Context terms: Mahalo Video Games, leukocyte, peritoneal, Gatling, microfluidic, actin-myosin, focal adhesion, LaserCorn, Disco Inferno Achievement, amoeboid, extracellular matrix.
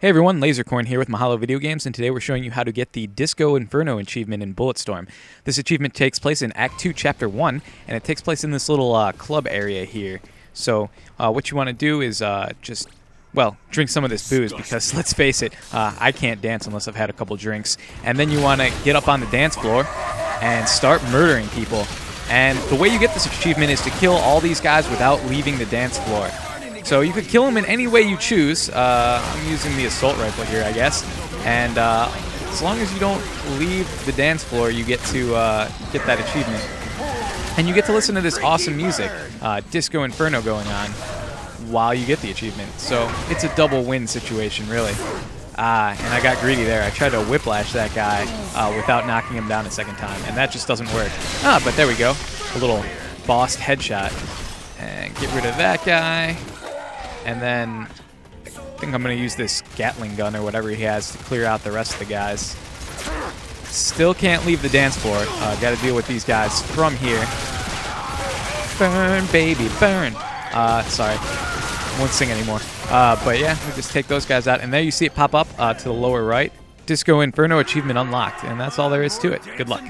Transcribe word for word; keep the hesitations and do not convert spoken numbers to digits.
Hey everyone, LaserCorn here with Mahalo Video Games, and today we're showing you how to get the Disco Inferno Achievement in Bulletstorm. This achievement takes place in Act two, Chapter one, and it takes place in this little uh, club area here. So, uh, what you want to do is uh, just, well, drink some of this booze, because let's face it, uh, I can't dance unless I've had a couple drinks. And then you want to get up on the dance floor and start murdering people. And the way you get this achievement is to kill all these guys without leaving the dance floor. So you could kill them in any way you choose. Uh, I'm using the assault rifle here, I guess. And uh, as long as you don't leave the dance floor, you get to uh, get that achievement. And you get to listen to this awesome music, uh, Disco Inferno going on, while you get the achievement. So it's a double win situation, really. Ah, and I got greedy there. I tried to whiplash that guy uh, without knocking him down a second time, and that just doesn't work. Ah, but there we go. A little bossed headshot. And get rid of that guy. And then I think I'm going to use this Gatling gun or whatever he has to clear out the rest of the guys. Still can't leave the dance floor. Uh, got to deal with these guys from here. Burn, baby, burn. Uh, sorry. Won't sing anymore. Uh, but yeah, we just take those guys out. And there you see it pop up uh, to the lower right. Disco Inferno Achievement unlocked. And that's all there is to it. Good luck.